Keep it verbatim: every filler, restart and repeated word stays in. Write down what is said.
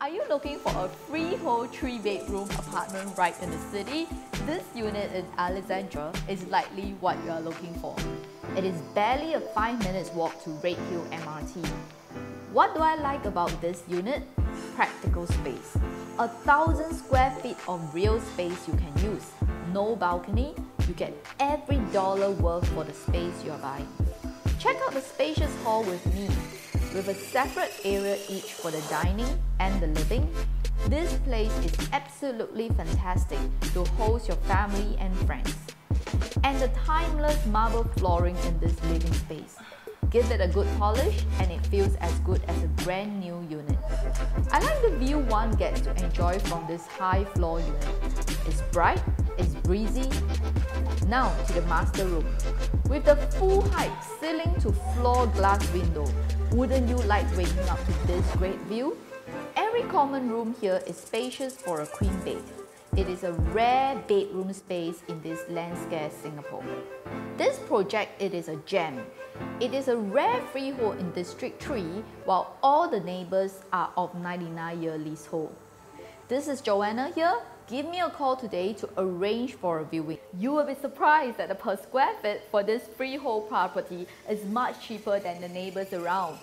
Are you looking for a freehold three bedroom apartment right in the city? This unit in Alexandra is likely what you are looking for. It is barely a five minutes walk to Red Hill M R T. What do I like about this unit? Practical space. A thousand square feet of real space you can use. No balcony, you get every dollar worth for the space you are buying. Check out the spacious hall with me. With a separate area each for the dining and the living, this place is absolutely fantastic to host your family and friends. And the timeless marble flooring in this living space. Give it a good polish and it feels as good as a brand new unit. I like the view one gets to enjoy from this high floor unit. It's bright, it's breezy. Now to the master room. With the full height ceiling to floor glass window, wouldn't you like waking up to this great view? Every common room here is spacious for a queen bed. It is a rare bedroom space in this land-scarce Singapore. This project, it is a gem. It is a rare freehold in District three, while all the neighbours are of ninety-nine year leasehold. This is Joanna here. Give me a call today to arrange for a viewing. You will be surprised that the per square foot for this freehold property is much cheaper than the neighbours around.